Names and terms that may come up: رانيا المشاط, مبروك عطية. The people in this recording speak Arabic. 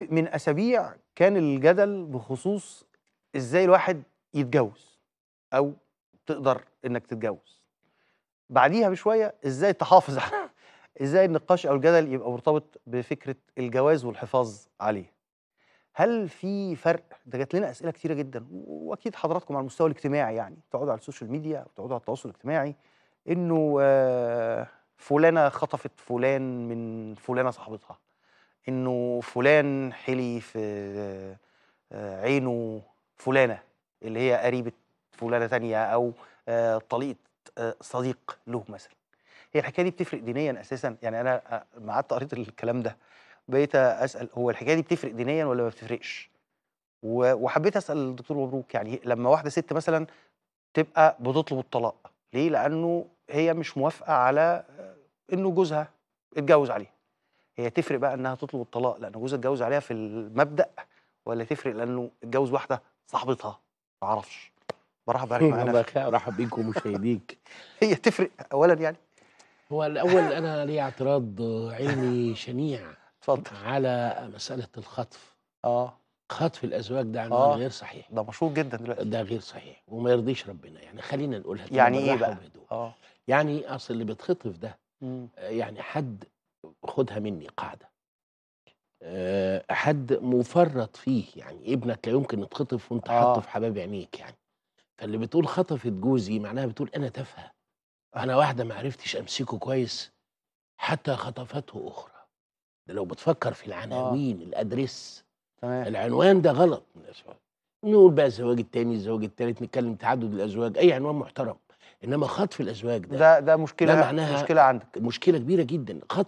من أسابيع كان الجدل بخصوص إزاي الواحد يتجوز أو تقدر إنك تتجوز. بعديها بشوية إزاي تحافظ على إزاي النقاش أو الجدل يبقى مرتبط بفكرة الجواز والحفاظ عليه. هل في فرق؟ ده جات لنا أسئلة كتيرة جدا، وأكيد حضراتكم على المستوى الاجتماعي، يعني تقعدوا على السوشيال ميديا وتقعدوا على التواصل الاجتماعي إنه فلانة خطفت فلان من فلانة صاحبتها، إنه فلان حلي في عينه فلانة اللي هي قريبة فلانة تانية أو طليقة صديق له مثلا. هي الحكاية دي بتفرق دينيا أساسا؟ يعني أنا لما قعدت قريت الكلام ده بقيت أسأل هو الحكاية دي بتفرق دينيا ولا ما بتفرقش؟ وحبيت أسأل الدكتور مبروك، يعني لما واحدة ست مثلا تبقى بتطلب الطلاق ليه؟ لأنه هي مش موافقة على إنه جوزها اتجوز عليها. هي تفرق بقى انها تطلب الطلاق لان جوزها اتجوز عليها في المبدا، ولا تفرق لانه اتجوز واحده صاحبتها؟ ما اعرفش. برحب بيك معانا، برحب بيك ومشاهديك. هي تفرق اولا يعني. هو الاول انا لي اعتراض علمي شنيع. اتفضل. على مساله الخطف. خطف الازواج ده عنوان غير صحيح، ده مشهور جدا دلوقتي، ده غير صحيح وما يرضيش ربنا، يعني خلينا نقولها يعني ايه بقى؟ يعني اصل اللي بيتخطف ده يعني حد، خدها مني قاعدة، حد مفرط فيه، يعني ابنك لا يمكن يتخطف وانت حاطه في حباب عينيك يعني. فاللي بتقول خطفت جوزي معناها بتقول انا تافهه، انا واحده ما عرفتش امسكه كويس حتى خطفته اخرى. ده لو بتفكر في العناوين، الادرس، العنوان ده غلط من الازواج. نقول بقى الزواج الثاني، الزواج الثالث، نتكلم تعدد الازواج، اي عنوان محترم، انما خطف الازواج ده مشكله، ده معناها مشكله عندك، مشكله كبيره جدا.